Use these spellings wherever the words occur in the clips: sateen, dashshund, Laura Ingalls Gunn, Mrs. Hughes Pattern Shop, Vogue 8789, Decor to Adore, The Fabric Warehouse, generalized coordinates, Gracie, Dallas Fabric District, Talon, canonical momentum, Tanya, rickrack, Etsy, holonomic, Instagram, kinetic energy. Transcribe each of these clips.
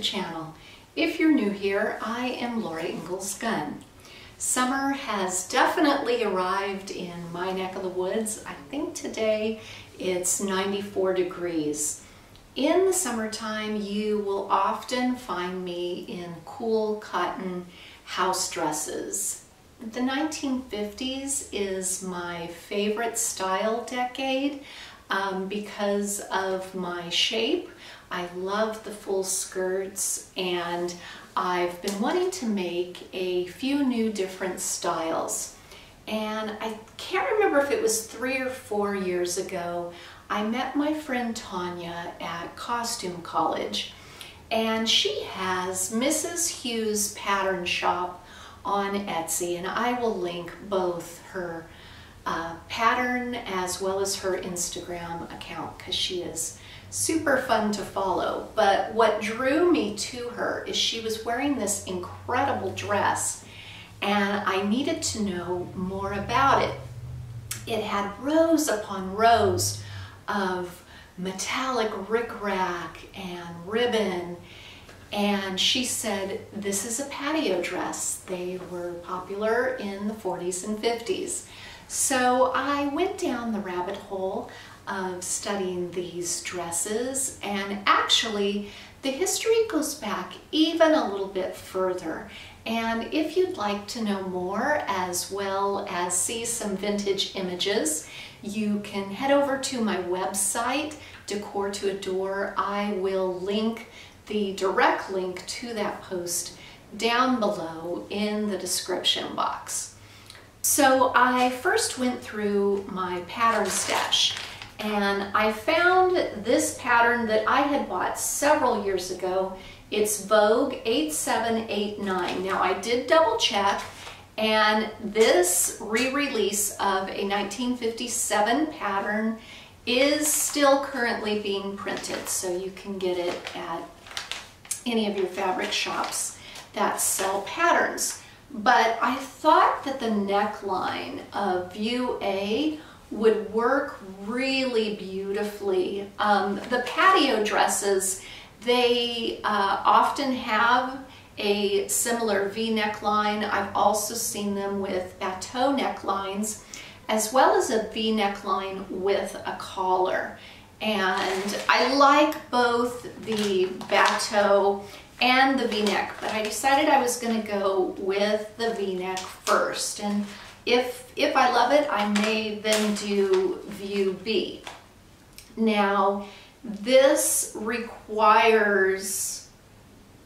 the channel. If you're new here, I am Laura Ingalls Gunn. Summer has definitely arrived in my neck of the woods. I think today it's 94 degrees. In the summertime, you will often find me in cool cotton house dresses. The 1950s is my favorite style decade because of my shape. I love the full skirts, and I've been wanting to make a few new different styles. And I can't remember if it was 3 or 4 years ago, I met my friend Tanya at costume college, and she has Mrs. Hughes Pattern Shop on Etsy, and I will link both her pattern as well as her Instagram account because she is super fun to follow. But what drew me to her is she was wearing this incredible dress, and I needed to know more about it. It had rows upon rows of metallic rickrack and ribbon, and she said, "This is a patio dress." They were popular in the 40s and 50s. So I went down the rabbit hole of studying these dresses, and actually the history goes back even a little bit further. And if you'd like to know more as well as see some vintage images, you can head over to my website, Decor to Adore. I will link the direct link to that post down below in the description box. So I first went through my pattern stash, and I found this pattern that I had bought several years ago. It's Vogue 8789. Now I did double check, and this re-release of a 1957 pattern is still currently being printed, so you can get it at any of your fabric shops that sell patterns. But I thought that the neckline of View A would work really beautifully. The patio dresses, they often have a similar V neckline. I've also seen them with bateau necklines, as well as a V neckline with a collar. And I like both the bateau and the V-neck, but I decided I was going to go with the V-neck first. And if I love it, I may then do View B. Now, this requires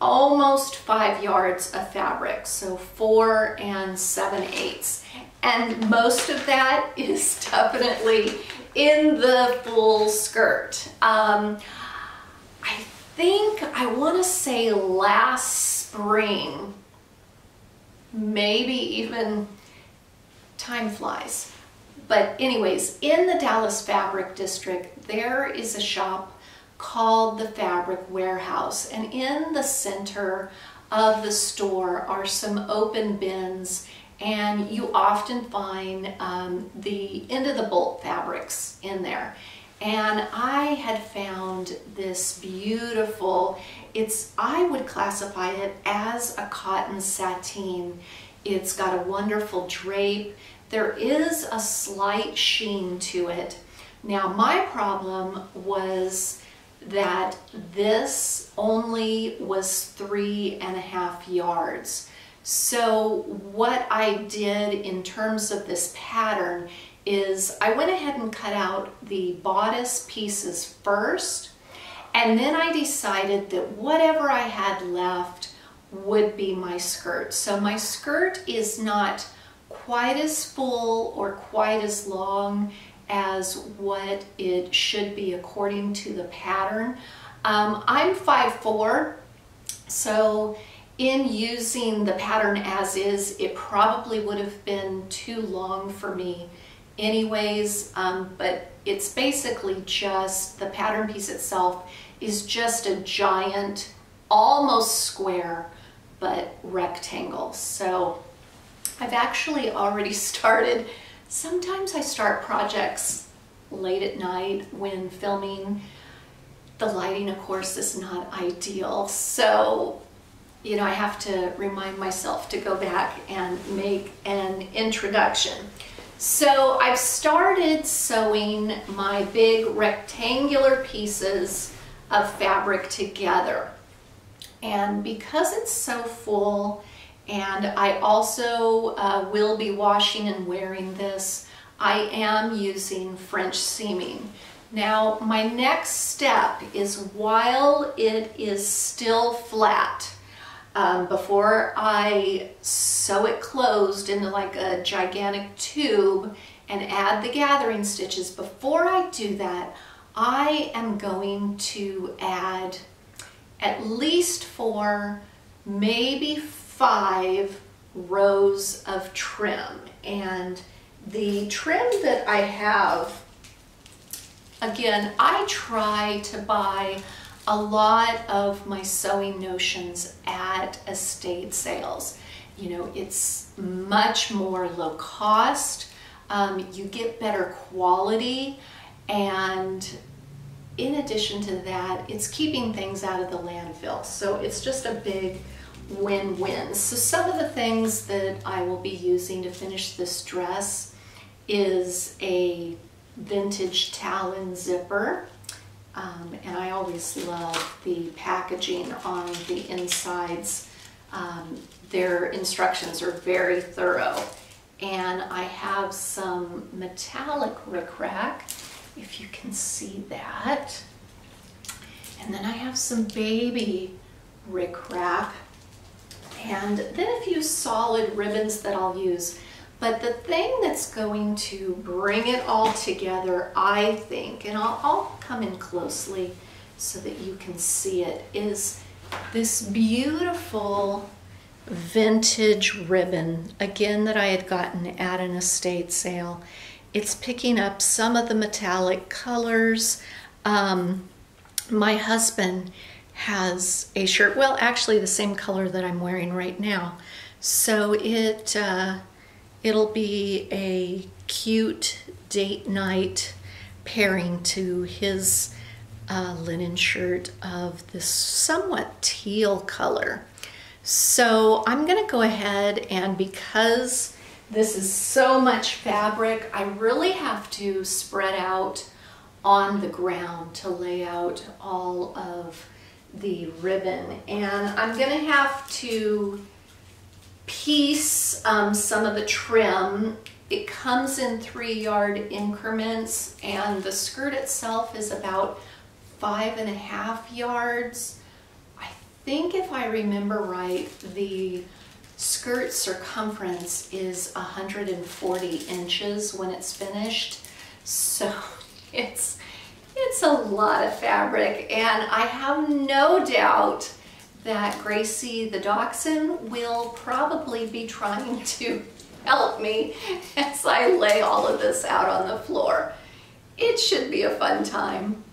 almost 5 yards of fabric, so 4 7/8. And most of that is definitely in the full skirt. I want to say last spring, maybe even, time flies. But anyways, in the Dallas Fabric District, there is a shop called The Fabric Warehouse, and in the center of the store are some open bins, and you often find the end-of-the-bolt fabrics in there. And I had found this beautiful, I would classify it as a cotton sateen. It's got a wonderful drape. There is a slight sheen to it. Now, my problem was that this only was 3.5 yards. So what I did in terms of this pattern is I went ahead and cut out the bodice pieces first, and then I decided that whatever I had left would be my skirt. So my skirt is not quite as full or quite as long as what it should be according to the pattern. I'm 5'4", so in using the pattern as is, it probably would have been too long for me anyways, but it's basically just the pattern piece itself is just a giant, almost square, but rectangle. So I've actually already started. Sometimes I start projects late at night when filming The lighting, of course, is not ideal, so you know, I have to remind myself to go back and make an introduction. So I've started sewing my big rectangular pieces of fabric together. And because it's so full, and I also will be washing and wearing this, I am using French seaming. Now, my next step is, while it is still flat, before I sew it closed into like a gigantic tube and add the gathering stitches, before I do that, I am going to add at least 4, maybe 5 rows of trim. And the trim that I have, again, I try to buy a lot of my sewing notions at estate sales. You know, it's much more low cost, you get better quality, and in addition to that, it's keeping things out of the landfill. So it's just a big win-win. So some of the things that I will be using to finish this dress is a vintage Talon zipper. And I always love the packaging on the insides. Their instructions are very thorough. And I have some metallic rickrack, if you can see that. And then I have some baby rickrack. And then a few solid ribbons that I'll use. But the thing that's going to bring it all together, I think, and I'll come in closely so that you can see it, is this beautiful vintage ribbon, again, that I had gotten at an estate sale. It's picking up some of the metallic colors. My husband has a shirt, well, actually the same color that I'm wearing right now. So it'll be a cute date night pairing to his linen shirt of this somewhat teal color. So I'm gonna go ahead, and because this is so much fabric, I really have to spread out on the ground to lay out all of the ribbon. And I'm gonna have to piece some of the trim. It comes in 3-yard increments, and the skirt itself is about 5.5 yards. I think, if I remember right, the skirt circumference is 140 inches when it's finished. So it's a lot of fabric, and I have no doubt that Gracie the dachshund will probably be trying to help me as I lay all of this out on the floor. It should be a fun time.